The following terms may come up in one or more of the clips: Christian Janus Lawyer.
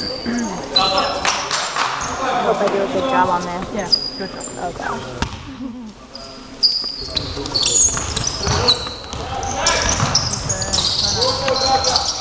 I hope I do a good job on this. Yeah, good job. Oh gosh.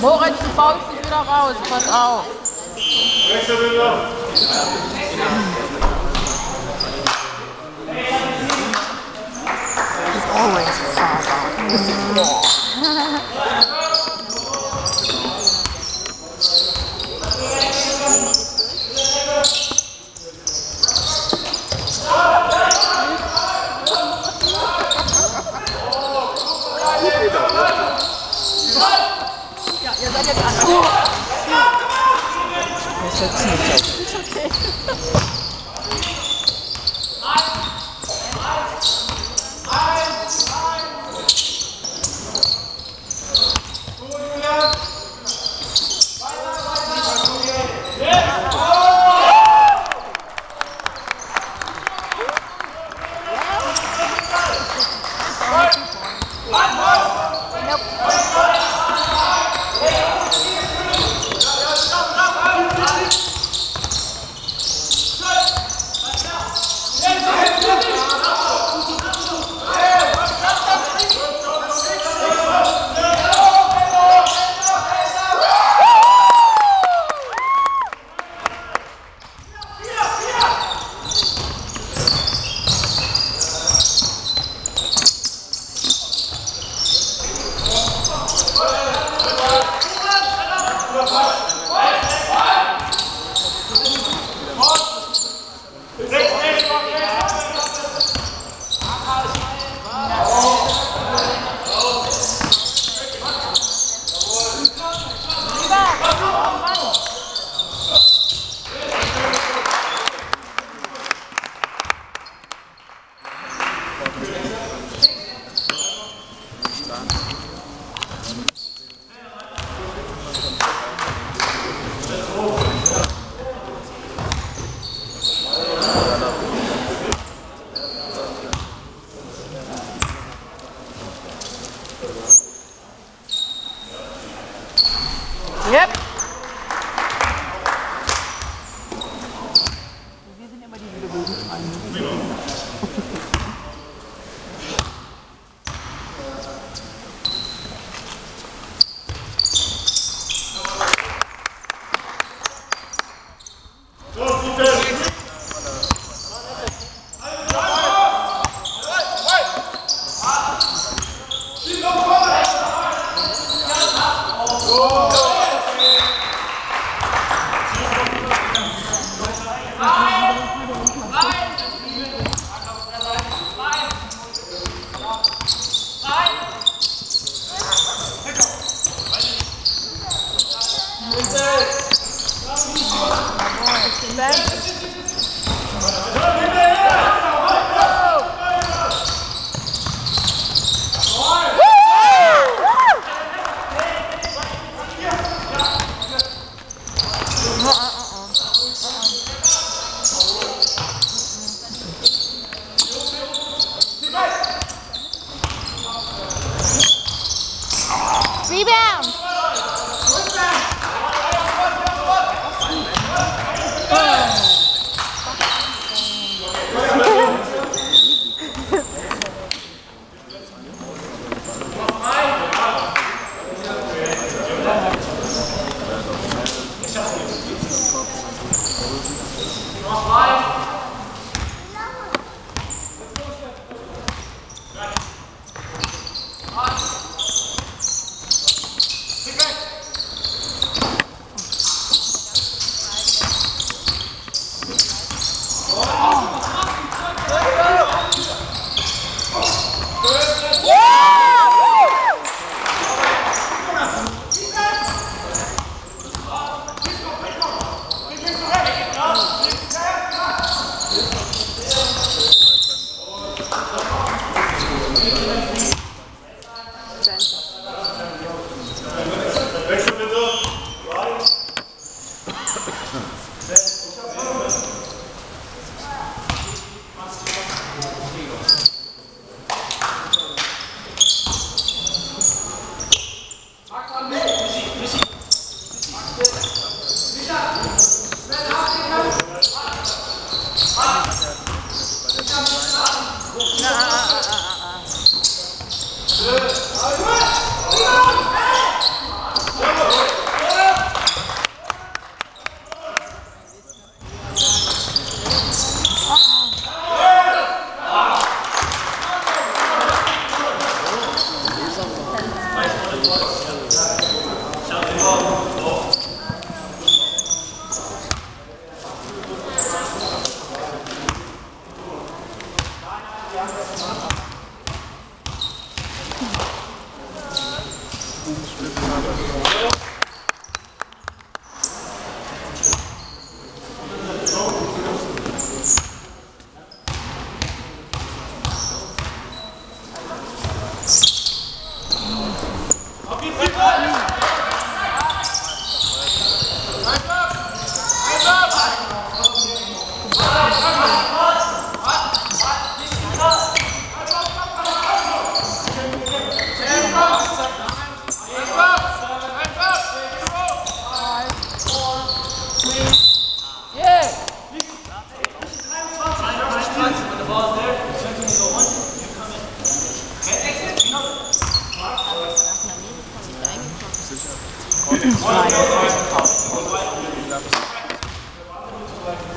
Moritz, du baust dich wieder raus, pass auf. He's always far out. This is law. It's It's okay.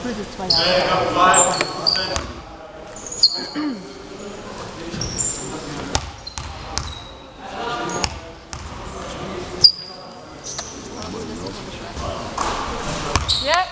Prügel 2 Jahre. Yeah.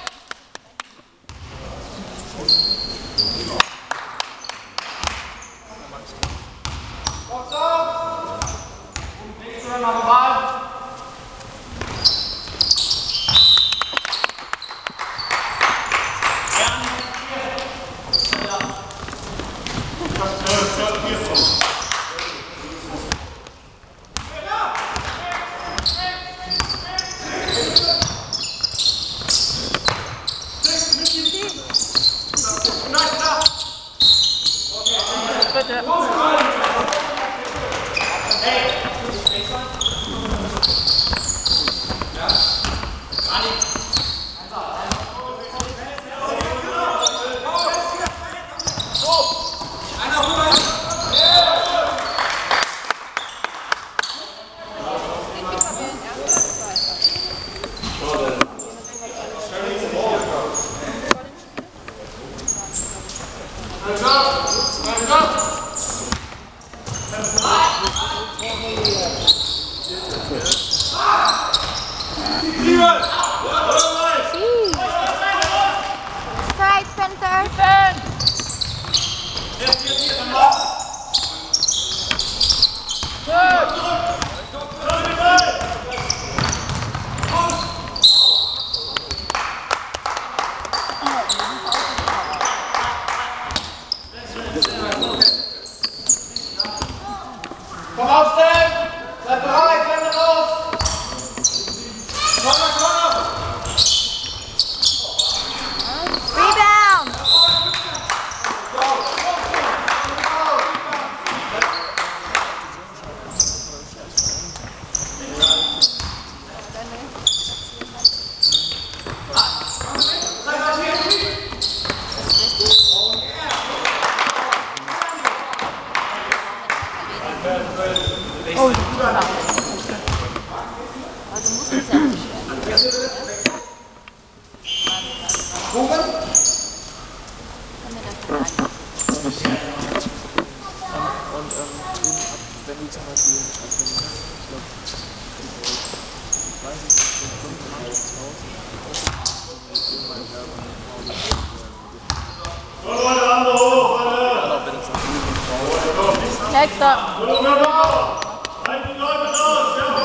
Next up. Come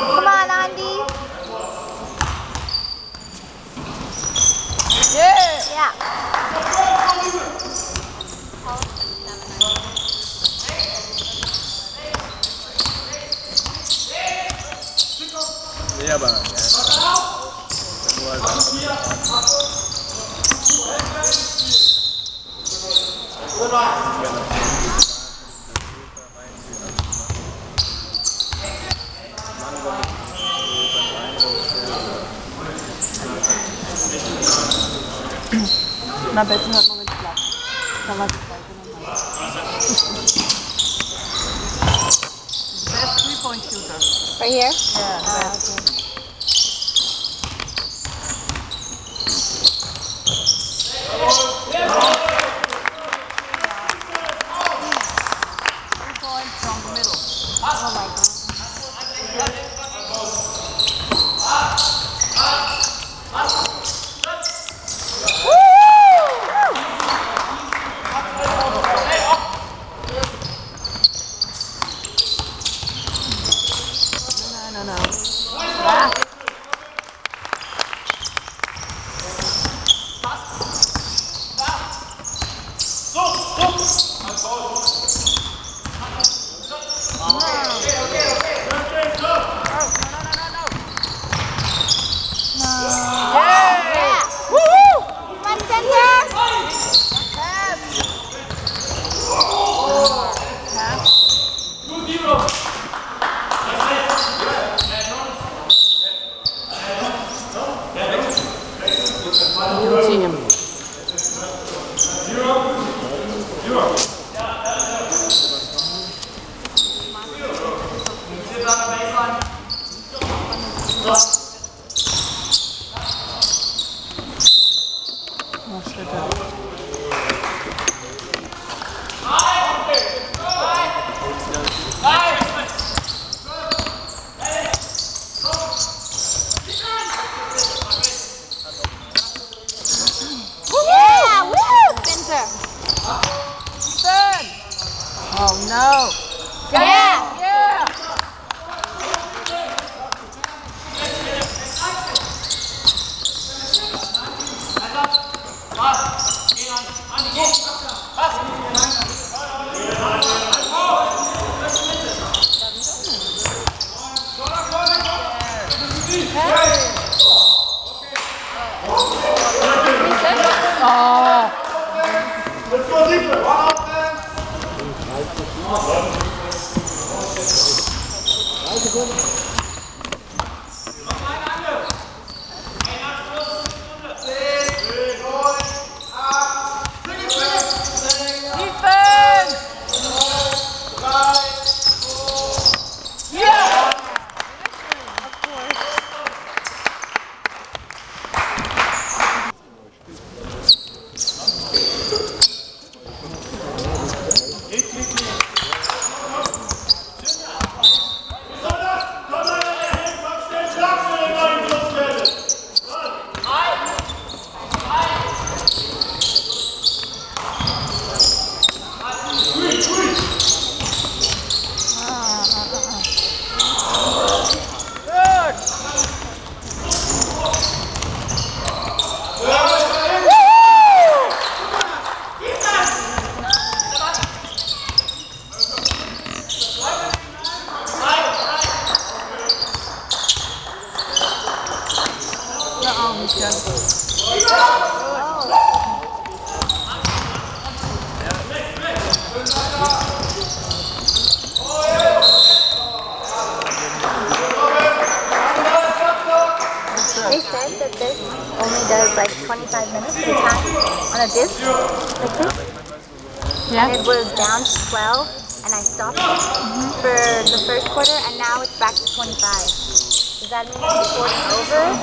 on, Andy. Yeah. Yeah. Yeah, but yeah. Na Betten hat man einen Platz. Da war die Seite. Best 3-point shooter. Right here? Yeah, best. Okay. What? Oh no. Yeah. Yeah. It was down to 12, and I stopped for the first quarter, and now it's back to 25. Does that mean the quarter's over?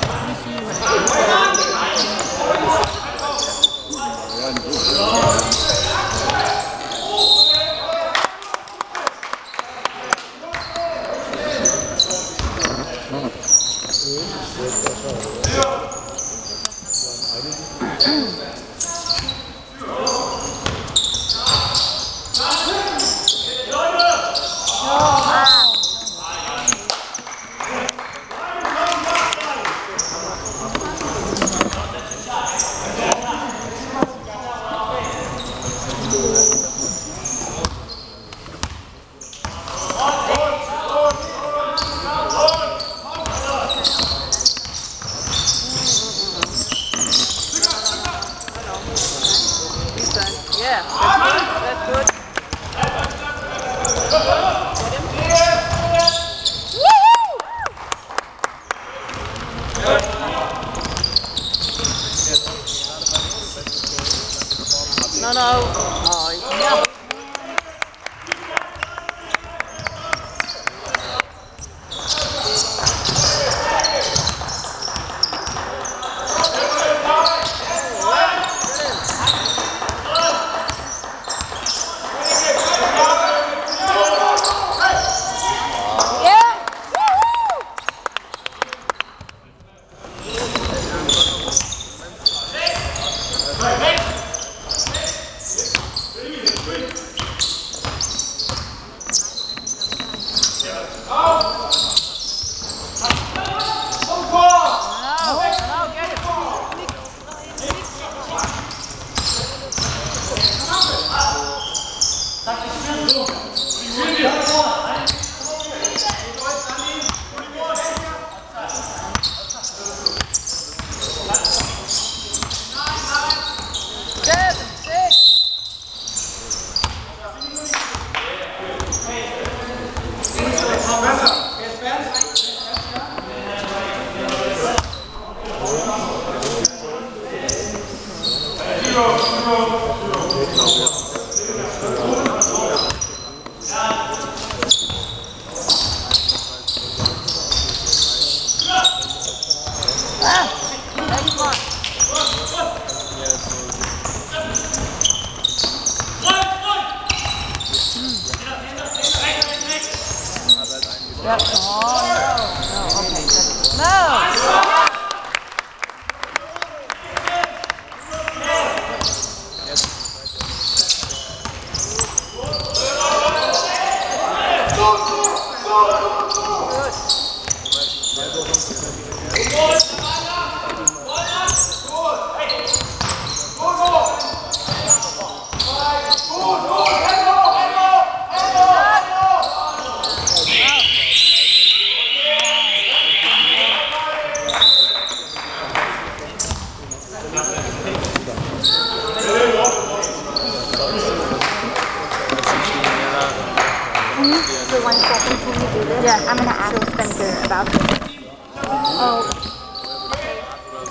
do this? Yeah, I'm going to ask Spencer about this. Oh. Oh, he's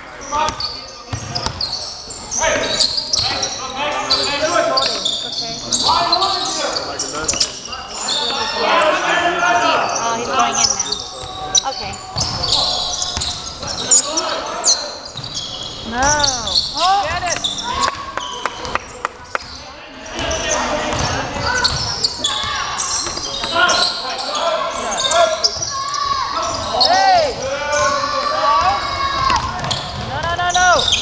going in now. Okay. No. Oh. Get it. Hey. No, no, no, no.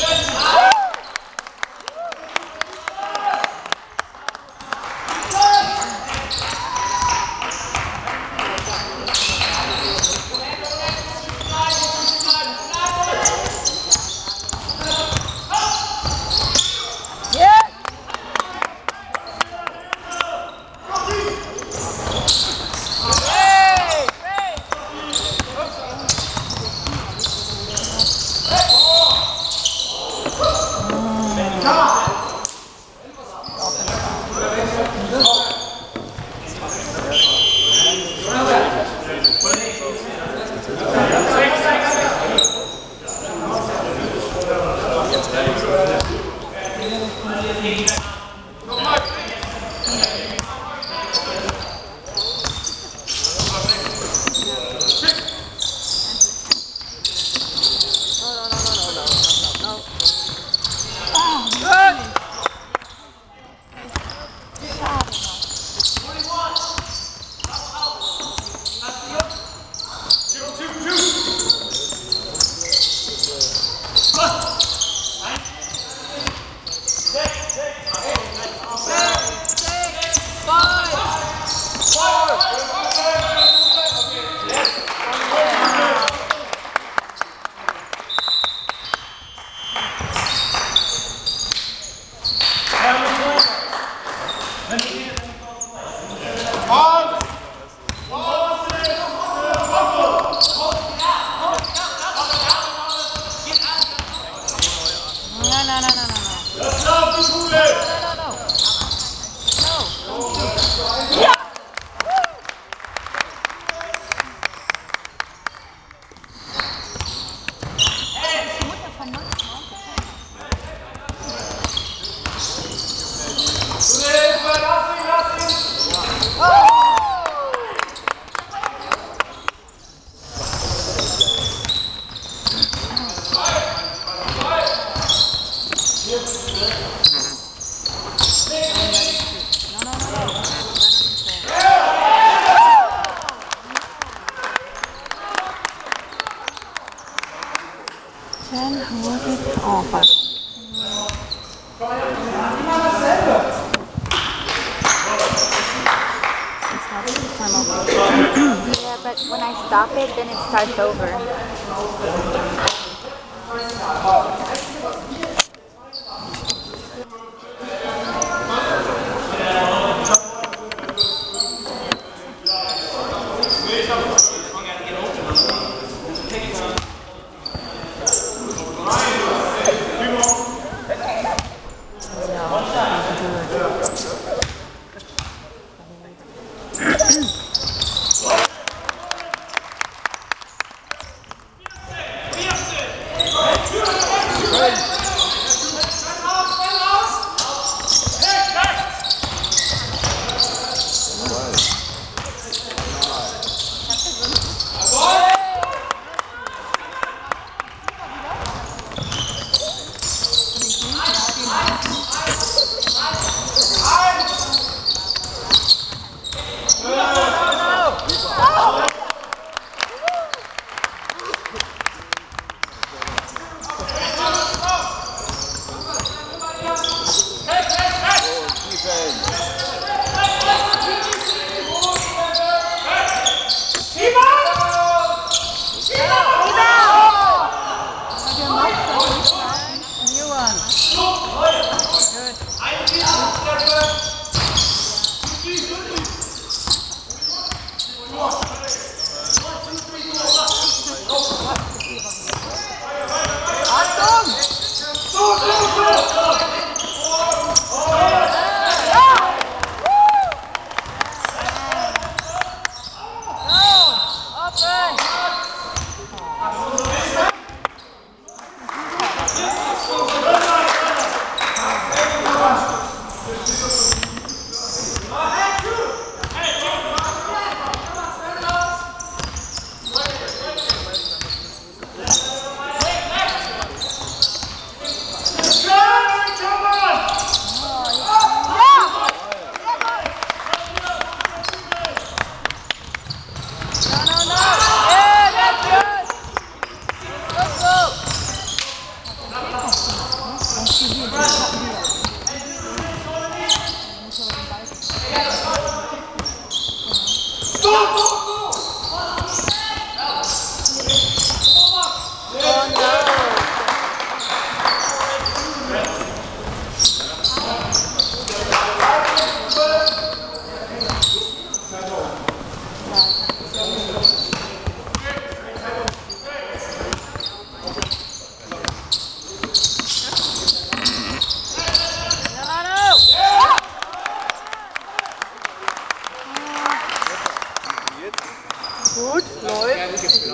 Gut, läuft. Das ist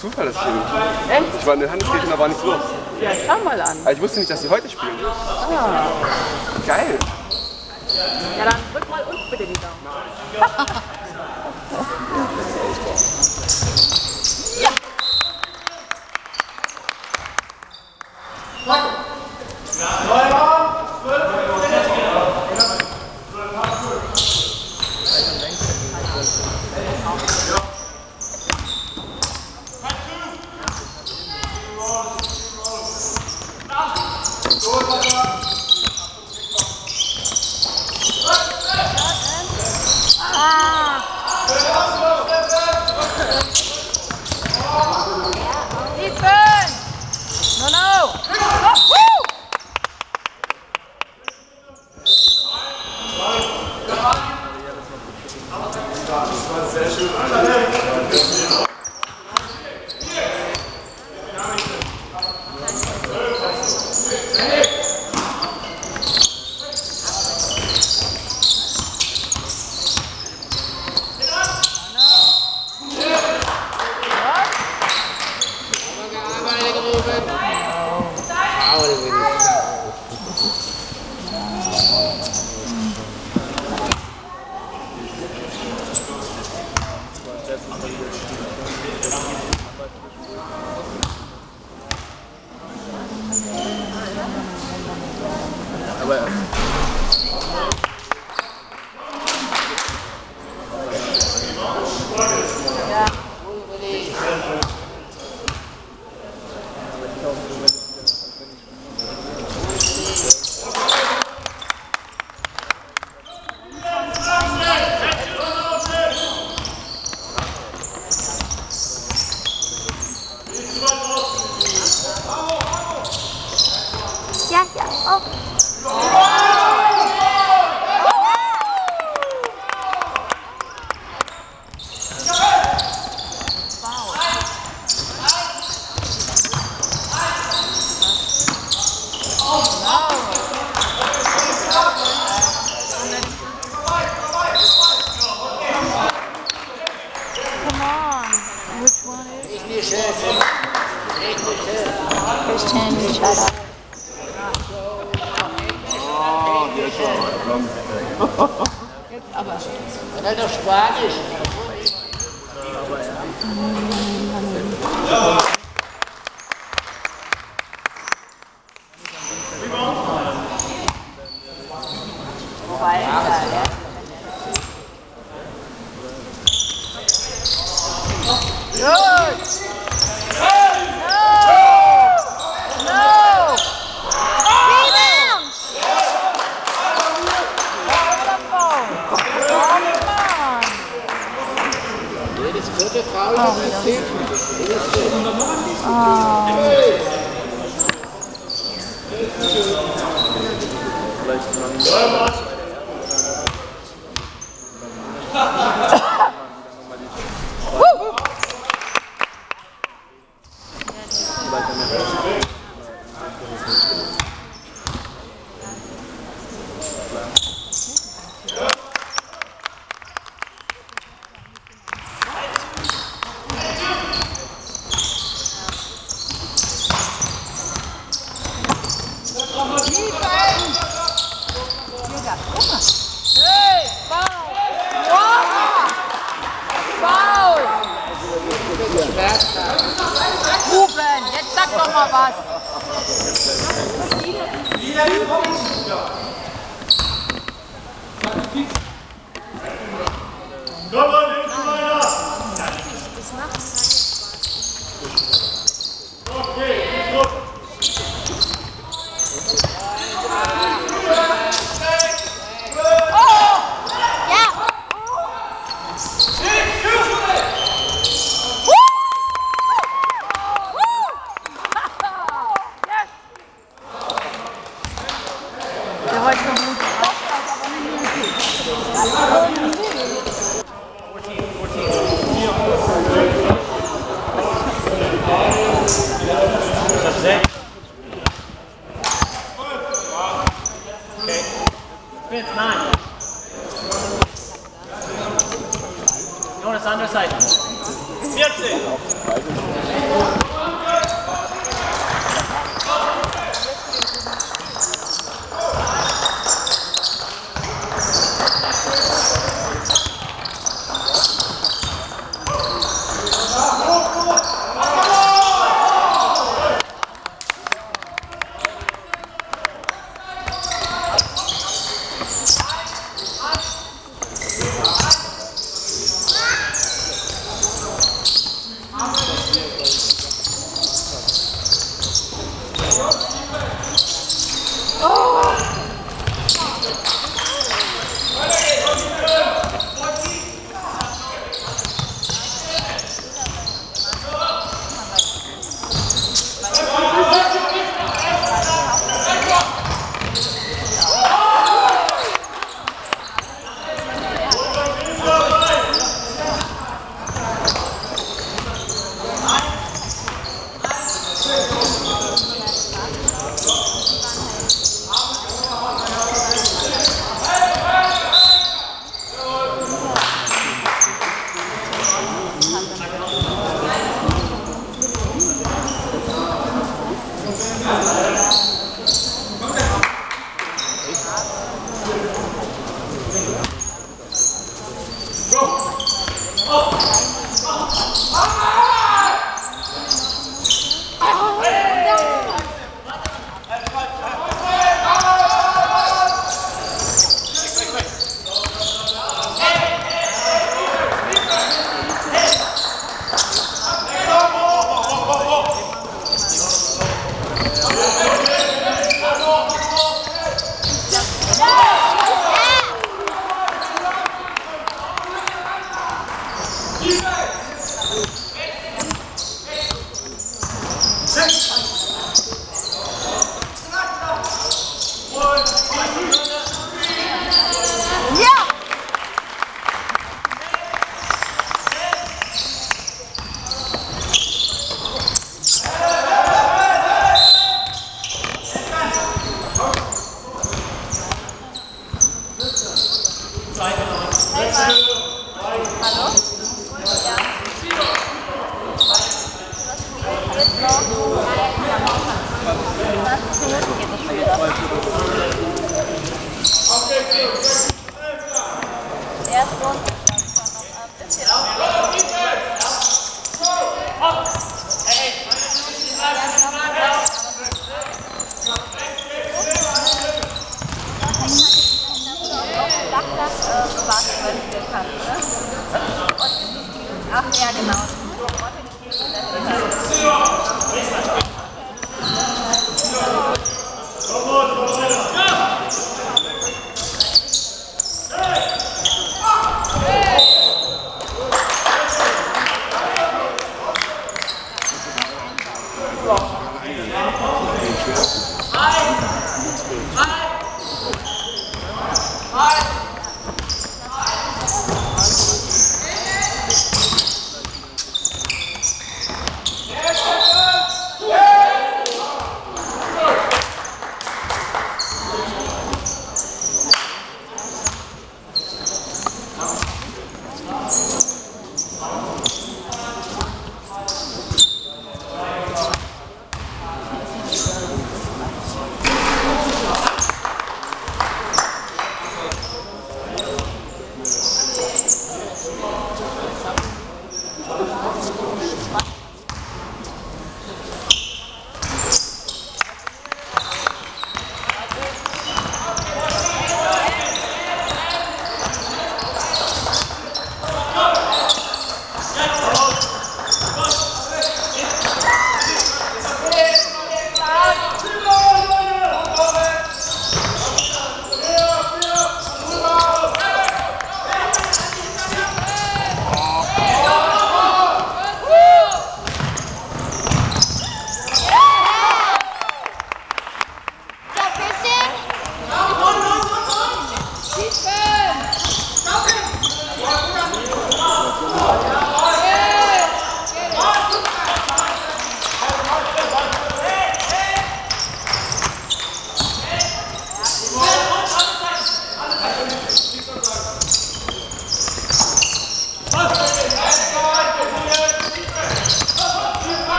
Zufall, dass die echt? Ich war in den Handelsgegner, da war nichts los. Ja, schau mal an. Aber ich wusste nicht, dass die heute spielen. Ah. Geil. Ja, dann drück mal uns bitte die Daumen. sag doch mal was. Jeder kommt wieder.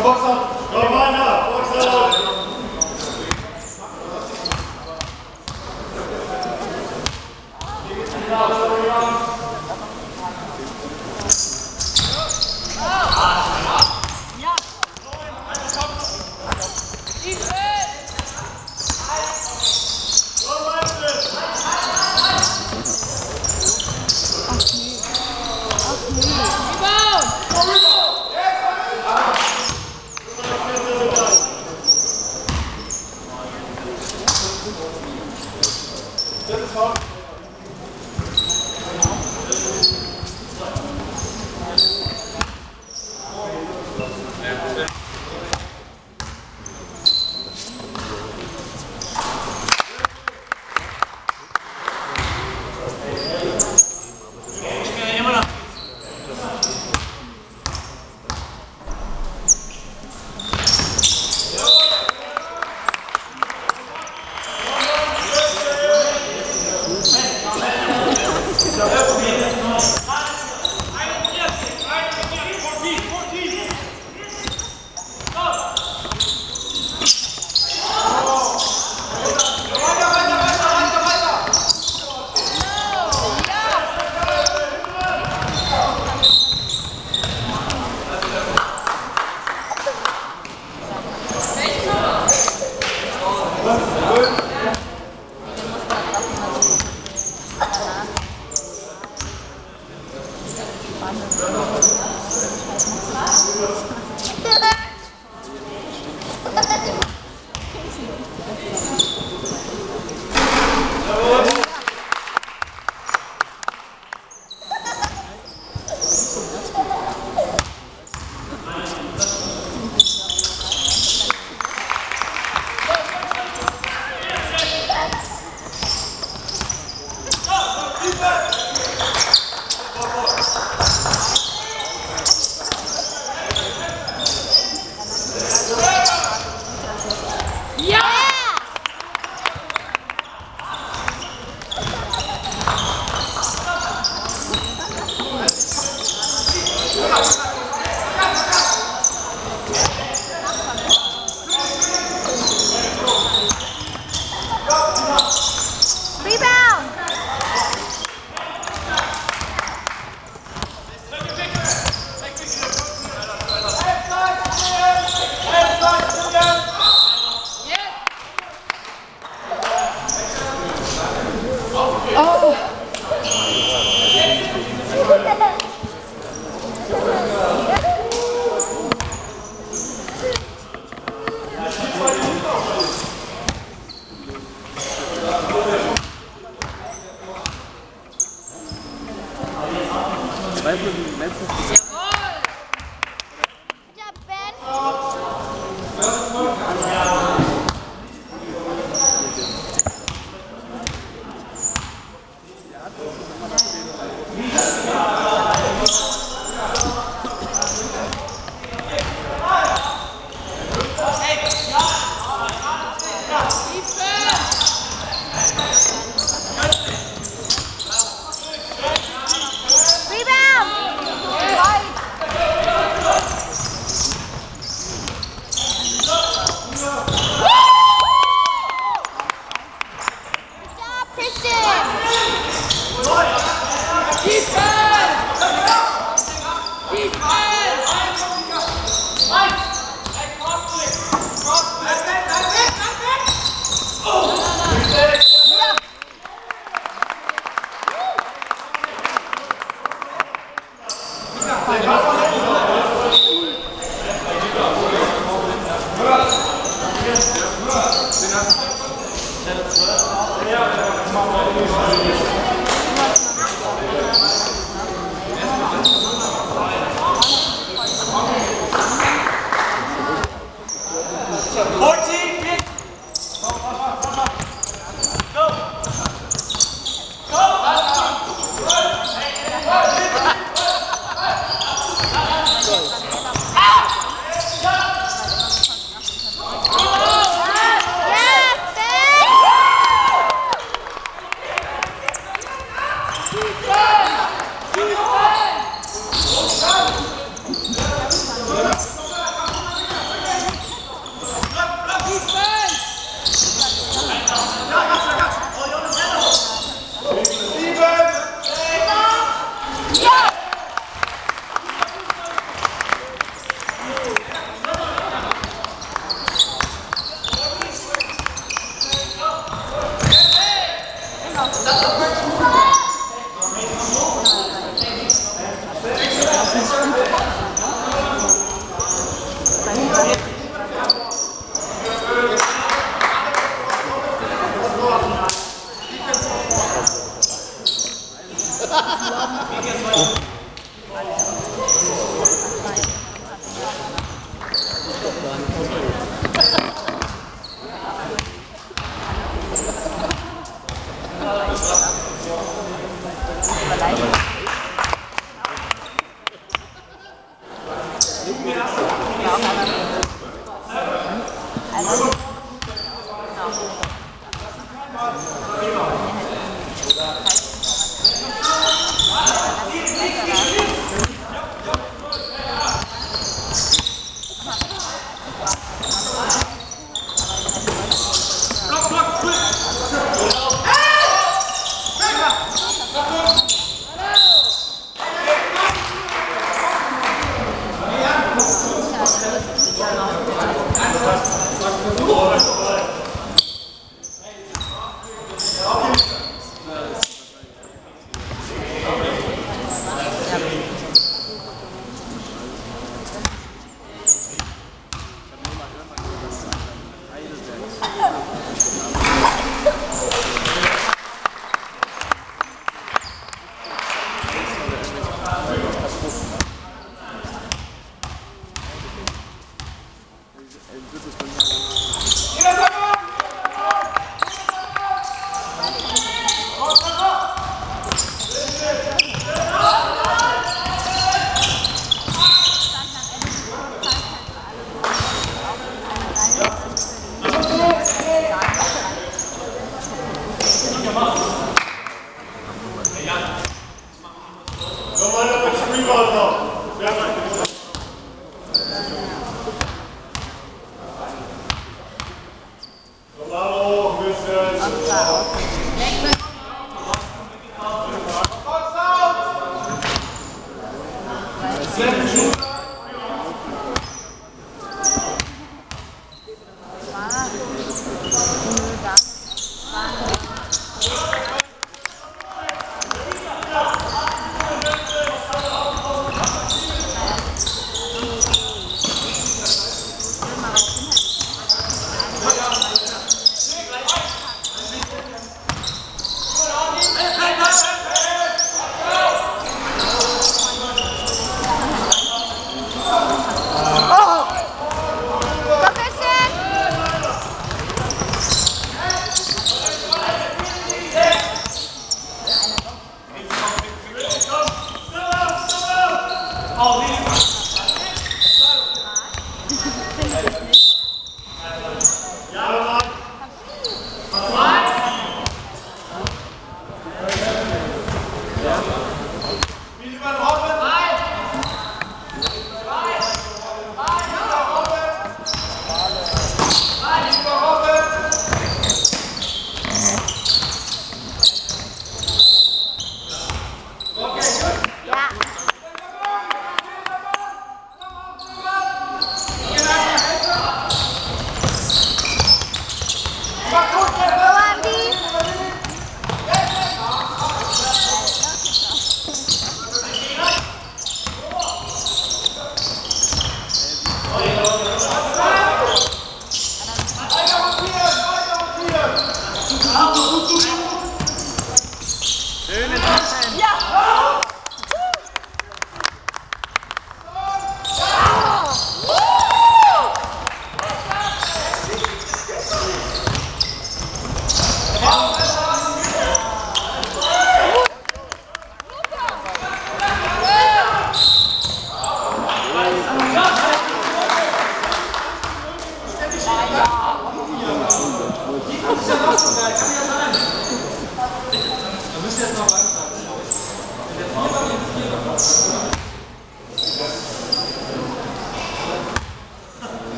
Come box up. Come on up. Box up. Keep on!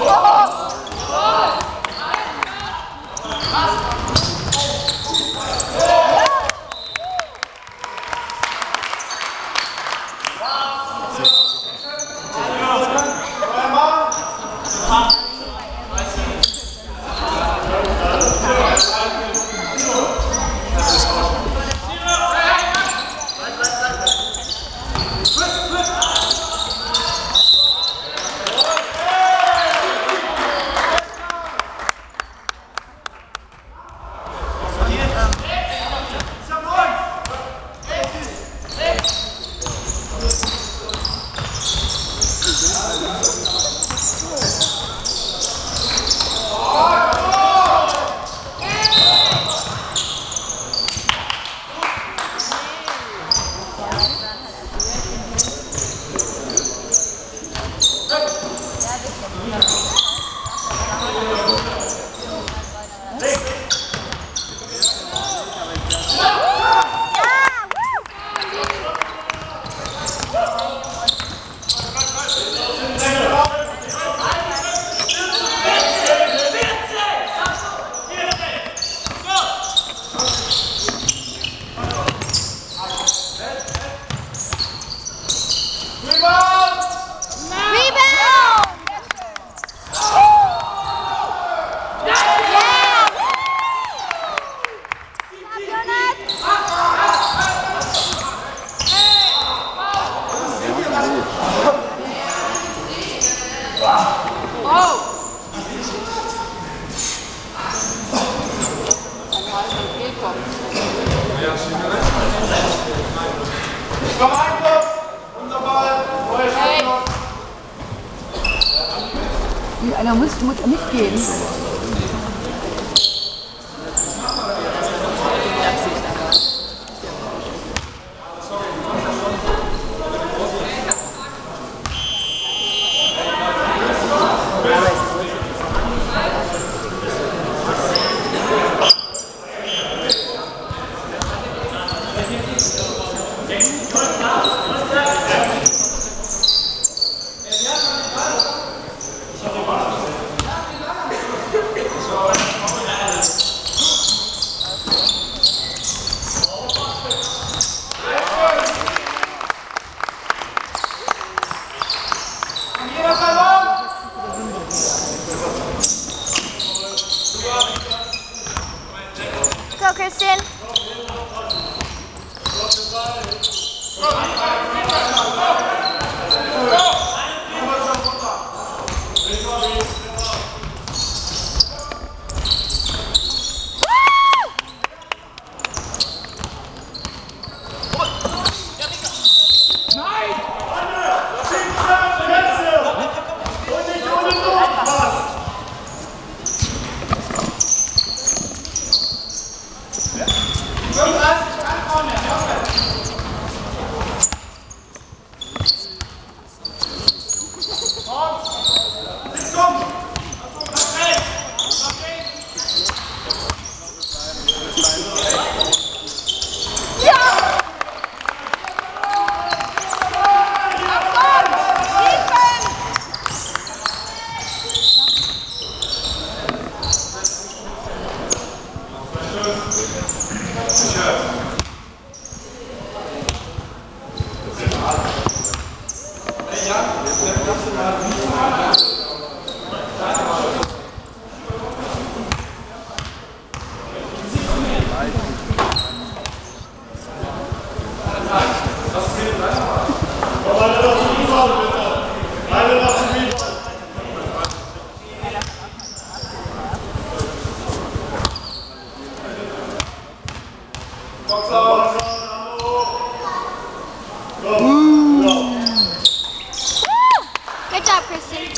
Oh! Komm ein, Kopf! Wunderbar! Neue Schritte! Hey. Einer muss mitgehen. Go, Christian. Good job, Christian.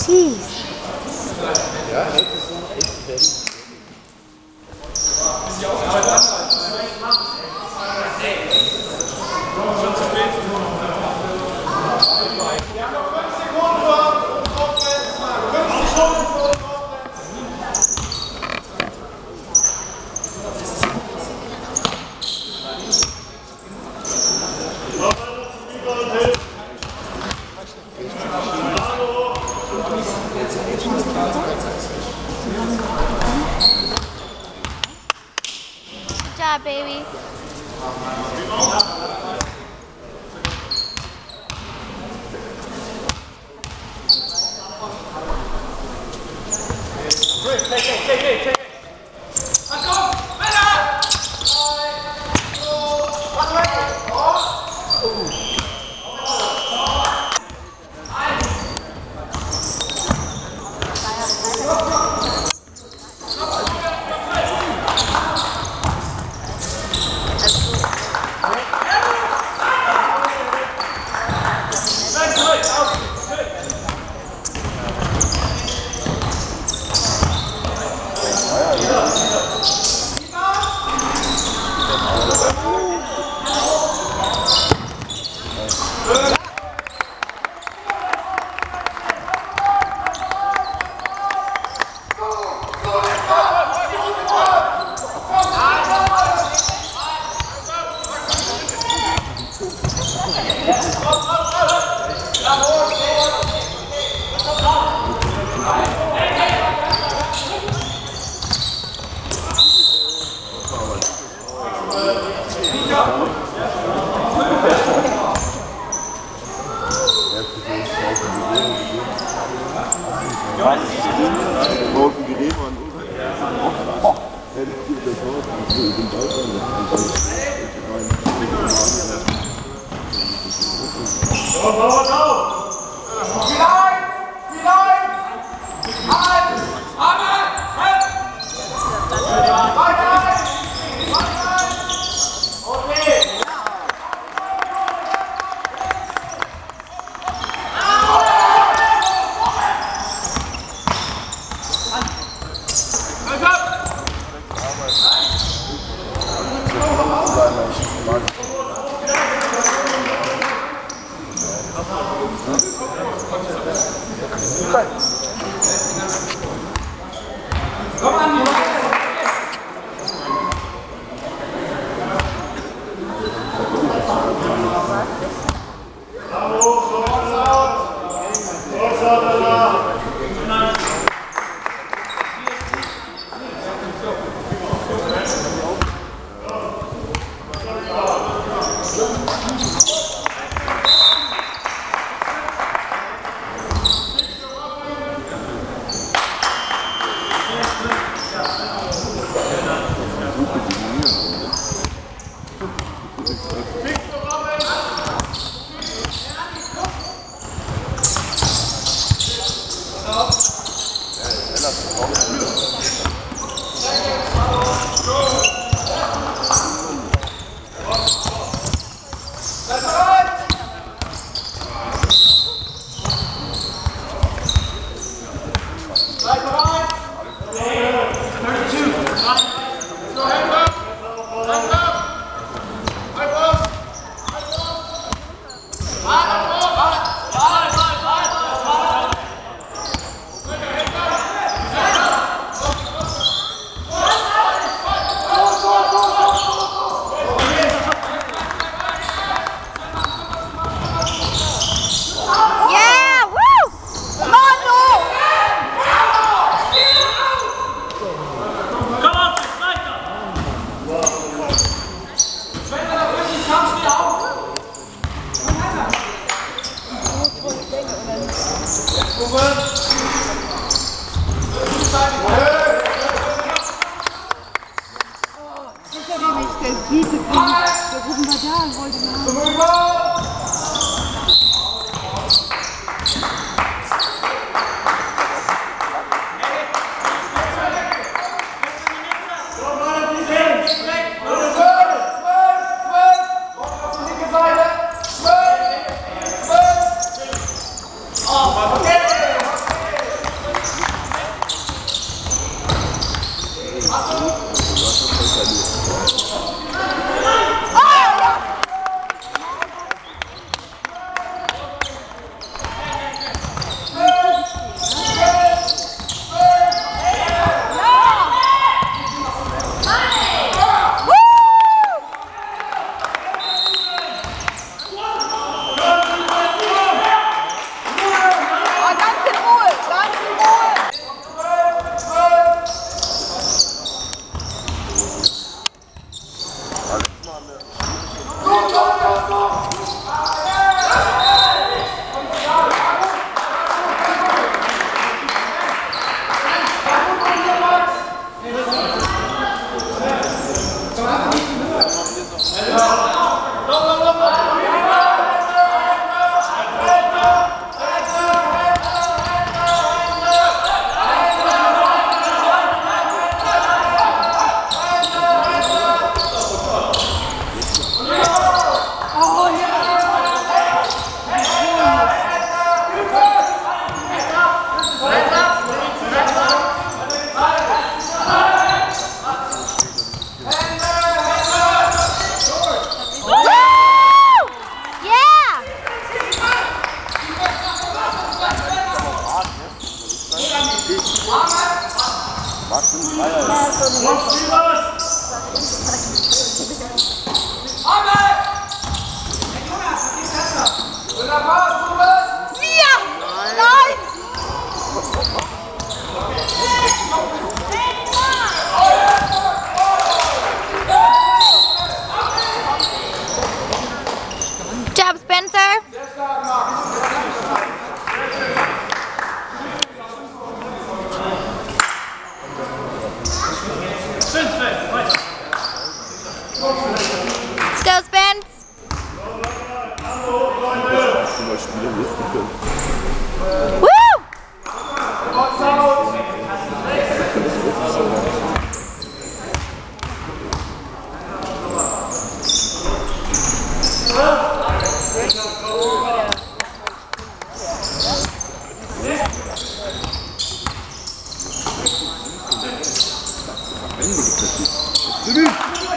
Jeez. Ja, echt good job, baby. Take it. Wenn du am Fuß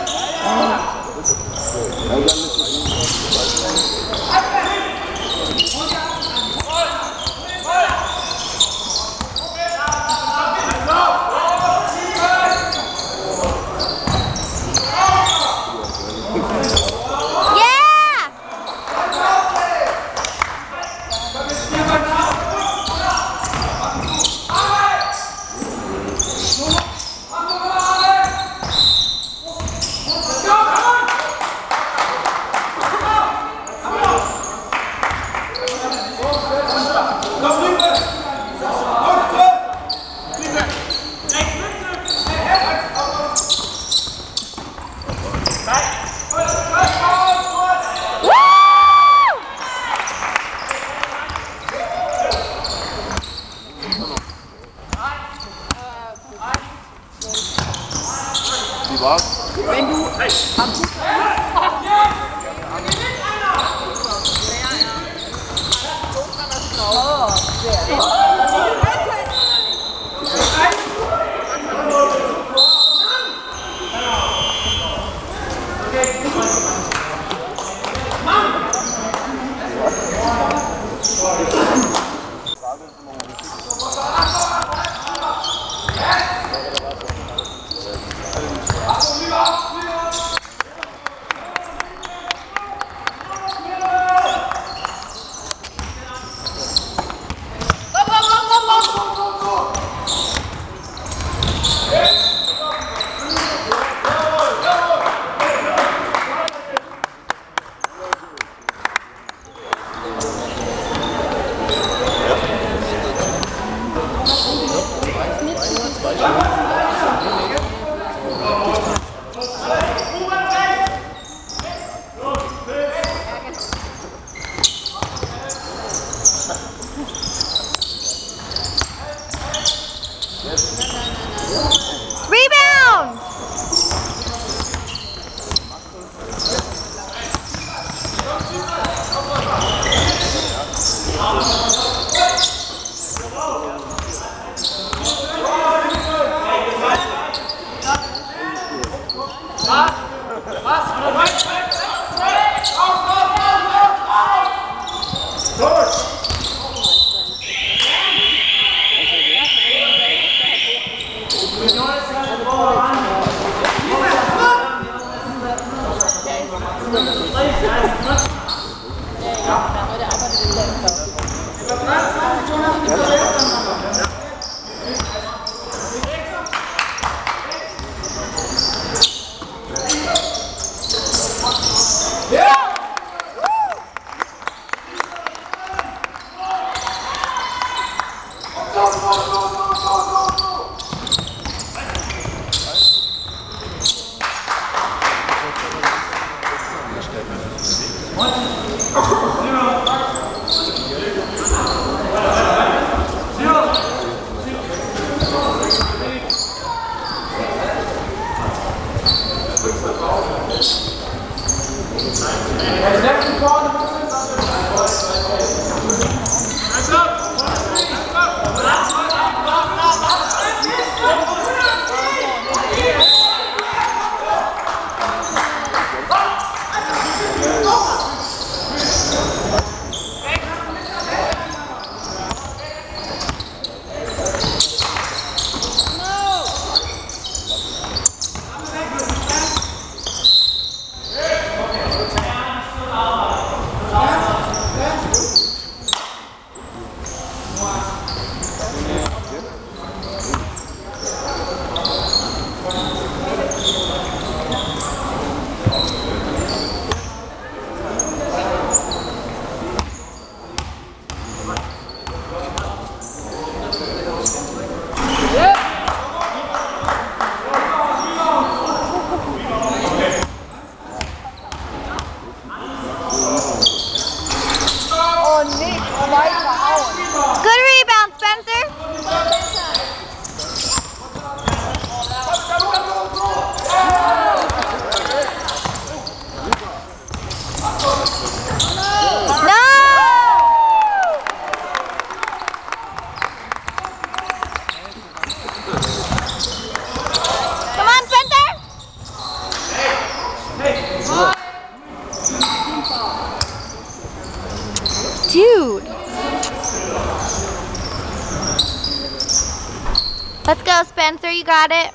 go, Spencer. You got it.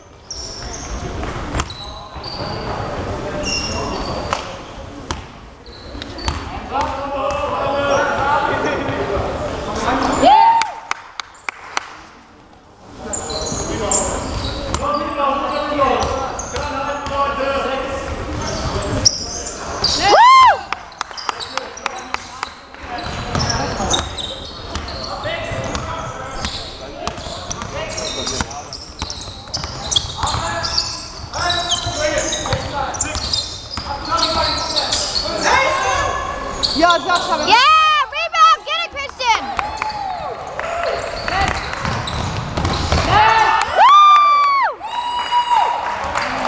Yeah, rebound, get it, Christian!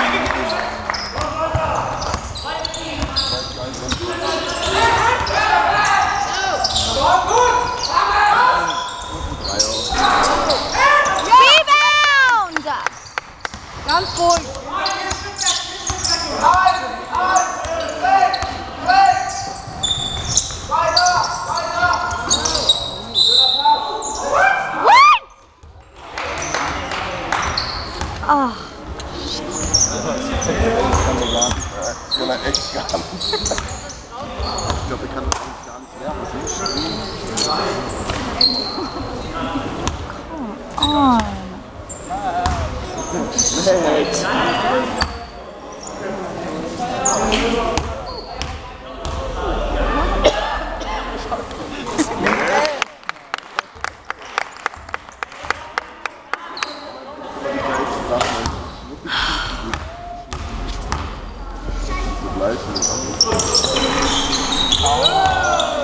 Rebound! Down for ich glaube, ich kann das alles gar nicht lernen. Come on.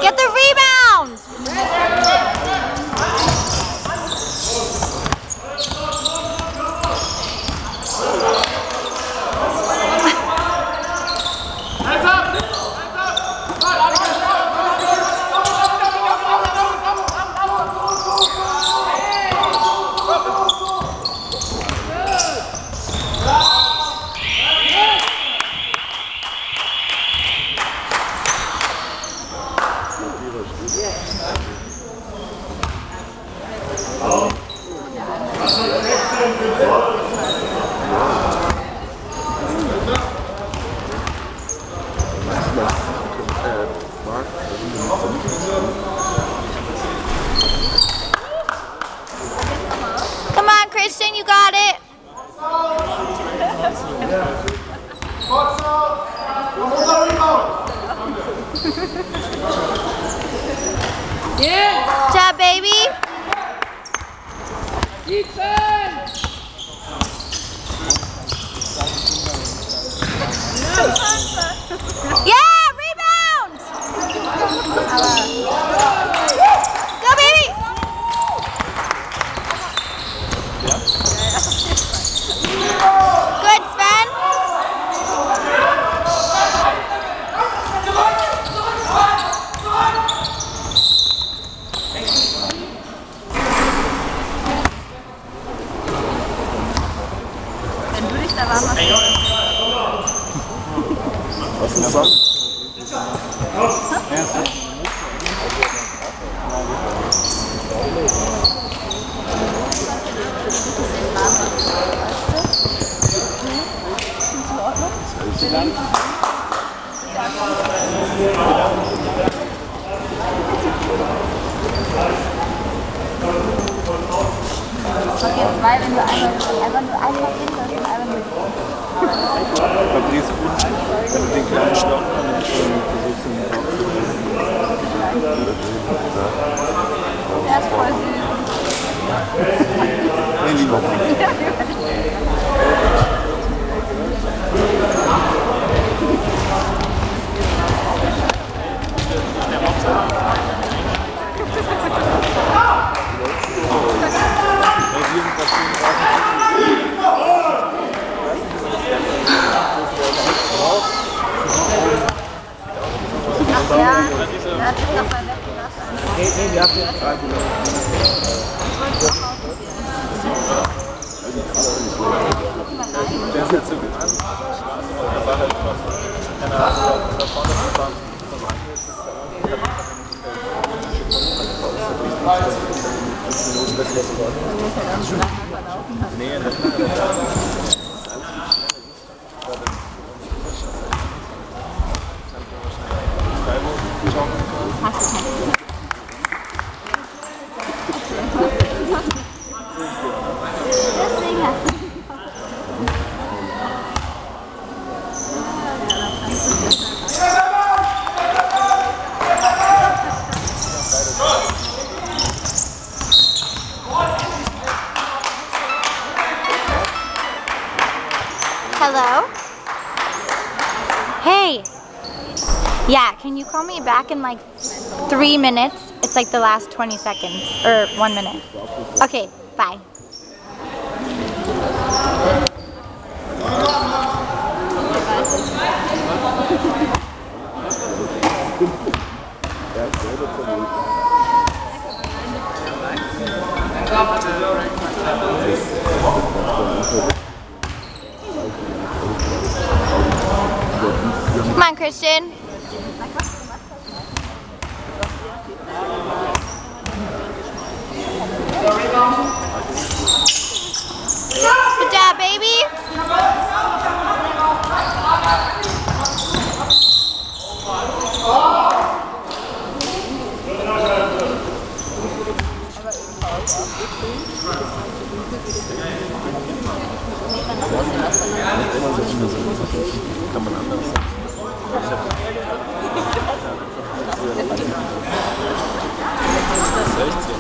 Get the rebound! Come on, Christian, you got it. Yeah. Good job, baby. Yeah. Wenn du den kleinen Schlauch versuchst, der ist voll süß. Hello? Hey! Yeah, can you call me back in like 3 minutes? It's like the last 20 seconds, or 1 minute. Okay, bye. Come on, Christian. Good job, baby. Come on! Seriously?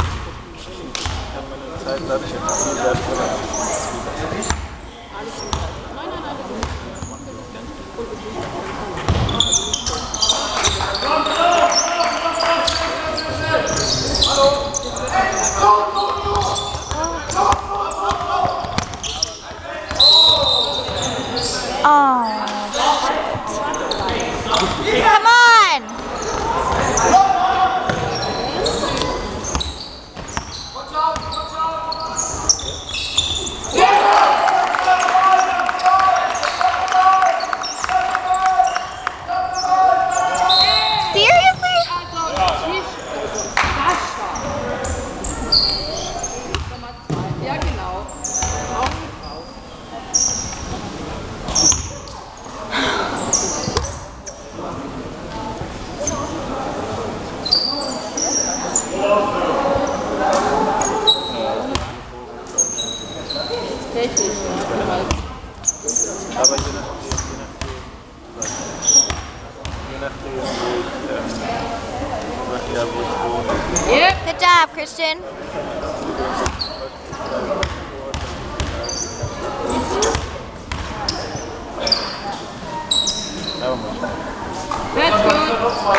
Ja, genau. Good job, Christian. That's good.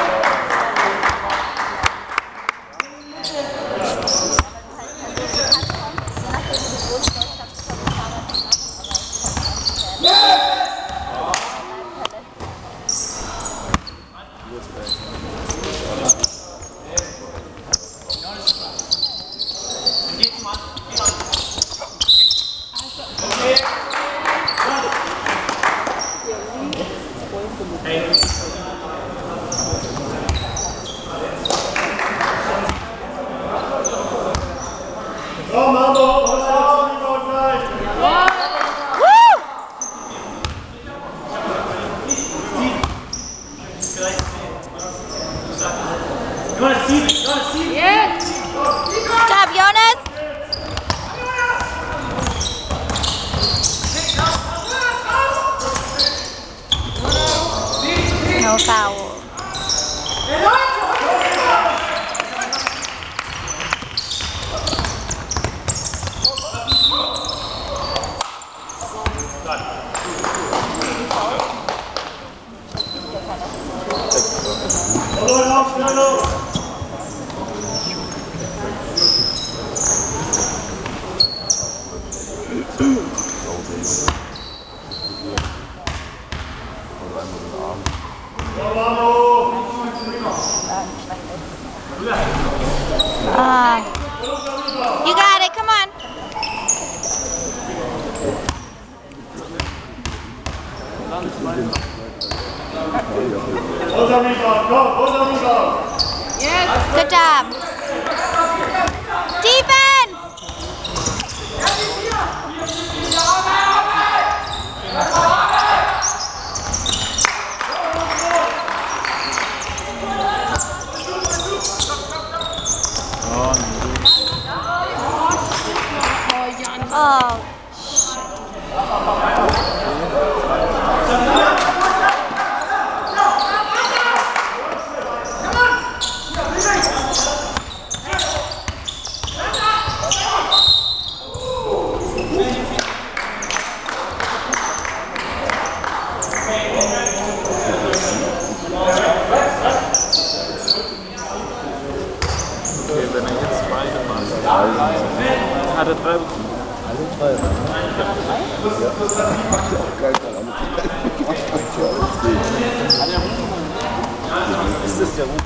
Foul. You got it, come on. Yes. Good job. Defense! Ist das ja gut?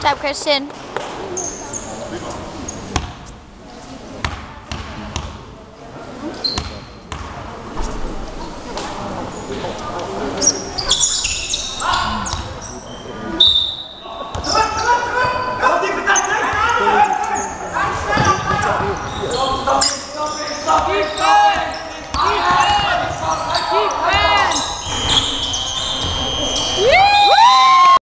What's up, Christian?